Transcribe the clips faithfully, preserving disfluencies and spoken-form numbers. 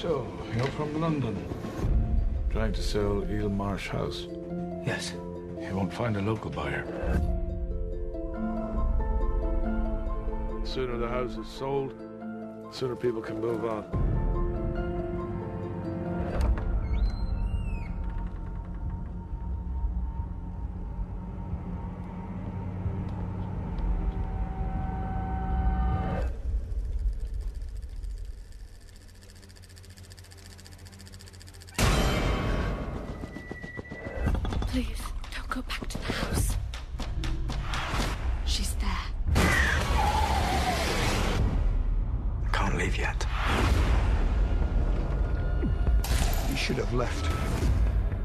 So, you're from London. Trying to sell Eel Marsh House? Yes. You won't find a local buyer. The sooner the house is sold, the sooner people can move on. Please, don't go back to the house. She's there. I can't leave yet. You should have left.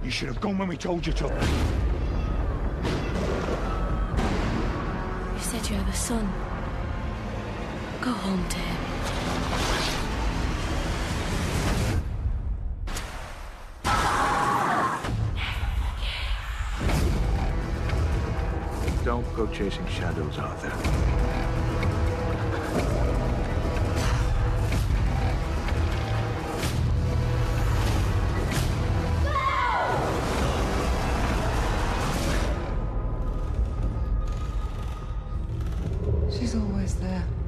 You should have gone when we told you to. You said you have a son. Go home to him. Don't go chasing shadows, Arthur. No! She's always there.